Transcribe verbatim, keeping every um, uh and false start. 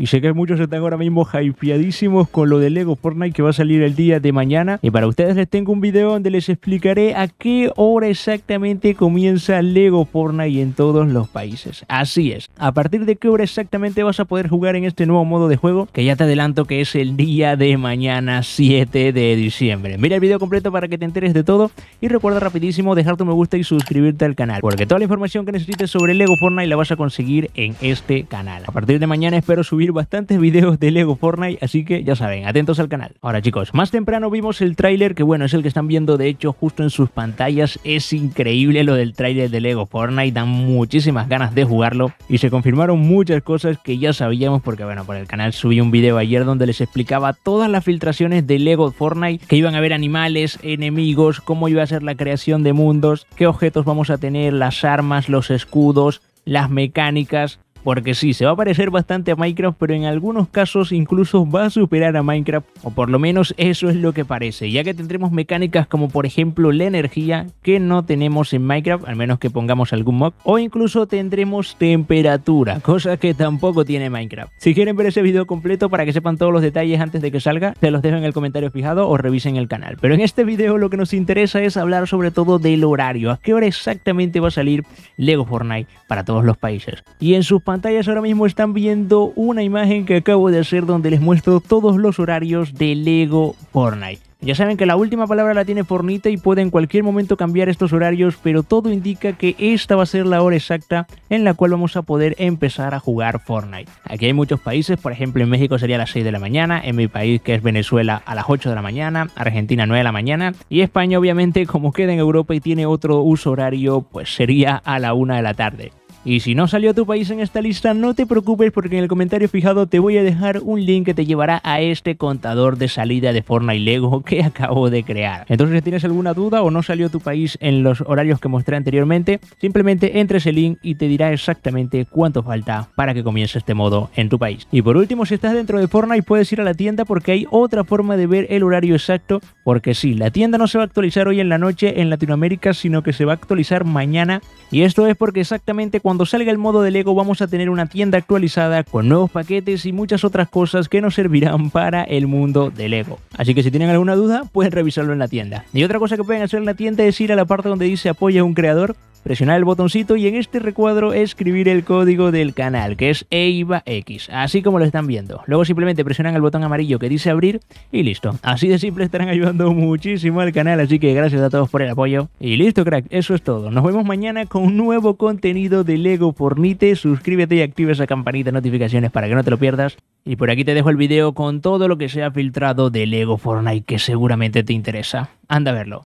Y sé que muchos están ahora mismo hypeadísimos con lo de LEGO Fortnite que va a salir el día de mañana. Y para ustedes les tengo un video donde les explicaré a qué hora exactamente comienza LEGO Fortnite en todos los países. Así es, a partir de qué hora exactamente vas a poder jugar en este nuevo modo de juego, que ya te adelanto que es el día de mañana, siete de diciembre. Mira el video completo para que te enteres de todo. Y recuerda rapidísimo dejar tu me gusta y suscribirte al canal, porque toda la información que necesites sobre LEGO Fortnite la vas a conseguir en este canal. A partir de mañana espero subir bastantes videos de LEGO Fortnite, así que ya saben, atentos al canal. Ahora chicos, más temprano vimos el tráiler, que bueno, es el que están viendo de hecho justo en sus pantallas. Es increíble lo del tráiler de LEGO Fortnite, dan muchísimas ganas de jugarlo y se confirmaron muchas cosas que ya sabíamos, porque bueno, por el canal subí un video ayer donde les explicaba todas las filtraciones de LEGO Fortnite, que iban a haber animales, enemigos, cómo iba a ser la creación de mundos, qué objetos vamos a tener, las armas, los escudos, las mecánicas. Porque sí, se va a parecer bastante a Minecraft, pero en algunos casos incluso va a superar a Minecraft, o por lo menos eso es lo que parece, ya que tendremos mecánicas como por ejemplo la energía, que no tenemos en Minecraft, al menos que pongamos algún mod, o incluso tendremos temperatura, cosa que tampoco tiene Minecraft. Si quieren ver ese video completo para que sepan todos los detalles antes de que salga, se los dejo en el comentario fijado o revisen el canal. Pero en este video lo que nos interesa es hablar sobre todo del horario, a qué hora exactamente va a salir LEGO Fortnite para todos los países. Y en sus pantallas ahora mismo están viendo una imagen que acabo de hacer donde les muestro todos los horarios de LEGO Fortnite. Ya saben que la última palabra la tiene Fortnite y puede en cualquier momento cambiar estos horarios, pero todo indica que esta va a ser la hora exacta en la cual vamos a poder empezar a jugar Fortnite. Aquí hay muchos países, por ejemplo en México sería a las seis de la mañana, en mi país que es Venezuela a las ocho de la mañana, Argentina nueve de la mañana, y España obviamente como queda en Europa y tiene otro uso horario, pues sería a la una de la tarde. Y si no salió tu país en esta lista, no te preocupes, porque en el comentario fijado te voy a dejar un link que te llevará a este contador de salida de Fortnite LEGO que acabo de crear. Entonces si tienes alguna duda o no salió tu país en los horarios que mostré anteriormente, simplemente entra ese link y te dirá exactamente cuánto falta para que comience este modo en tu país. Y por último, si estás dentro de Fortnite puedes ir a la tienda, porque hay otra forma de ver el horario exacto, porque sí, la tienda no se va a actualizar hoy en la noche en Latinoamérica, sino que se va a actualizar mañana, y esto es porque exactamente cuando Cuando salga el modo de LEGO vamos a tener una tienda actualizada con nuevos paquetes y muchas otras cosas que nos servirán para el mundo de LEGO. Así que si tienen alguna duda pueden revisarlo en la tienda. Y otra cosa que pueden hacer en la tienda es ir a la parte donde dice apoya a un creador, presionar el botoncito y en este recuadro escribir el código del canal, que es EIVA X, así como lo están viendo. Luego simplemente presionan el botón amarillo que dice abrir y listo. Así de simple, estarán ayudando muchísimo al canal, así que gracias a todos por el apoyo. Y listo crack, eso es todo. Nos vemos mañana con un nuevo contenido de LEGO Fortnite. Suscríbete y activa esa campanita de notificaciones para que no te lo pierdas. Y por aquí te dejo el video con todo lo que se ha filtrado de LEGO Fortnite, que seguramente te interesa. Anda a verlo.